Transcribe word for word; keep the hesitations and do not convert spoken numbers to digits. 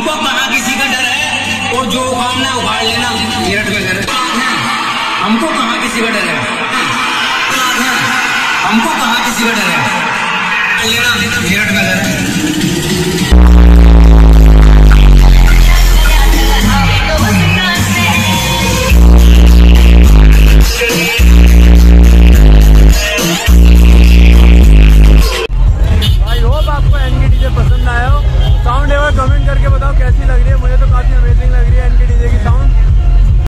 हमको कहाँ किसी का डर है, और जो काम ना उखाड़ लेना मेरठ में घर। हमको कहाँ किसी का डर है, हमको कहाँ किसी का डर है, लेना मेरठ में घर। कमेंट करके बताओ कैसी लग रही है, मुझे तो काफी अमेजिंग लग रही है एनके डीजे की साउंड।